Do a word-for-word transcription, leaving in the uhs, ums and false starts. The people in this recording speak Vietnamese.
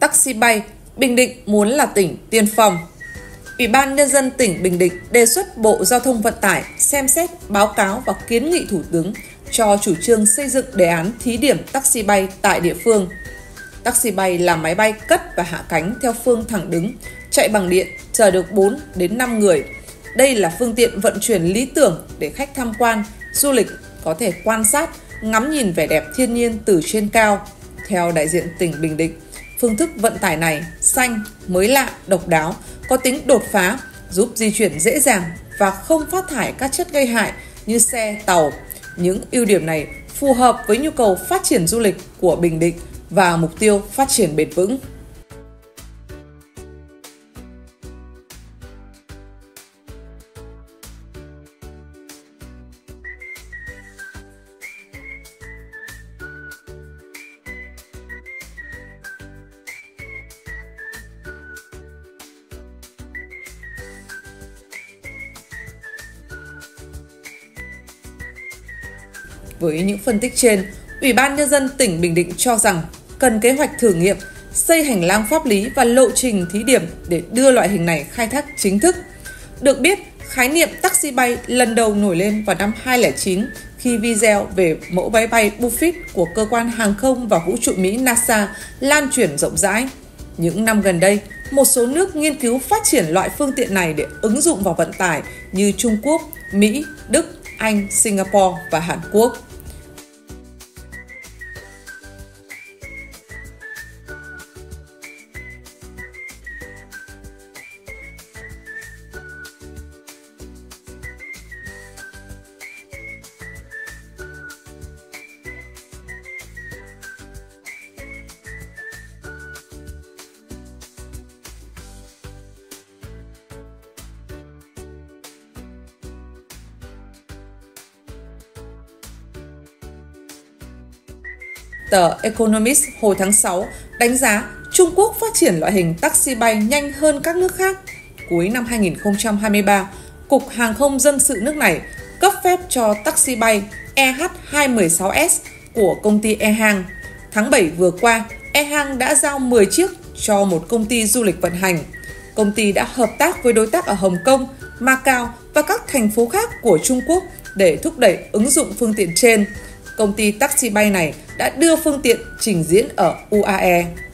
taxi bay, Bình Định muốn là tỉnh tiên phong. Ủy ban Nhân dân tỉnh Bình Định đề xuất Bộ Giao thông Vận tải xem xét báo cáo và kiến nghị Thủ tướng cho chủ trương xây dựng đề án thí điểm taxi bay tại địa phương. Taxi bay là máy bay cất và hạ cánh theo phương thẳng đứng, chạy bằng điện, chở được bốn đến năm người. Đây là phương tiện vận chuyển lý tưởng để khách tham quan, du lịch có thể quan sát, ngắm nhìn vẻ đẹp thiên nhiên từ trên cao. Theo đại diện tỉnh Bình Định, phương thức vận tải này xanh, mới lạ, độc đáo, có tính đột phá, giúp di chuyển dễ dàng và không phát thải các chất gây hại như xe, tàu. Những ưu điểm này phù hợp với nhu cầu phát triển du lịch của Bình Định và mục tiêu phát triển bền vững. Với những phân tích trên, Ủy ban Nhân dân tỉnh Bình Định cho rằng cần kế hoạch thử nghiệm, xây hành lang pháp lý và lộ trình thí điểm để đưa loại hình này khai thác chính thức. Được biết, khái niệm taxi bay lần đầu nổi lên vào năm hai nghìn không trăm lẻ chín khi video về mẫu máy bay Buffett của cơ quan hàng không và vũ trụ Mỹ NASA lan truyền rộng rãi. Những năm gần đây, một số nước nghiên cứu phát triển loại phương tiện này để ứng dụng vào vận tải như Trung Quốc, Mỹ, Đức, Anh, Singapore và Hàn Quốc. Tờ Economist hồi tháng sáu đánh giá Trung Quốc phát triển loại hình taxi bay nhanh hơn các nước khác. Cuối năm hai nghìn không trăm hai mươi ba, Cục Hàng không Dân sự nước này cấp phép cho taxi bay E H hai một sáu S của công ty EHang. Tháng bảy vừa qua, EHang đã giao mười chiếc cho một công ty du lịch vận hành. Công ty đã hợp tác với đối tác ở Hồng Kông, Macau và các thành phố khác của Trung Quốc để thúc đẩy ứng dụng phương tiện trên. Công ty taxi bay này đã đưa phương tiện trình diễn ở U A E.